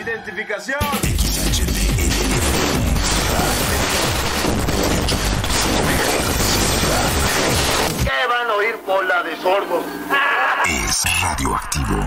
Identificación. XHDL. ¿Qué van a oír por la de sordos? Es radioactivo.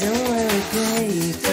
Don't worry, babe.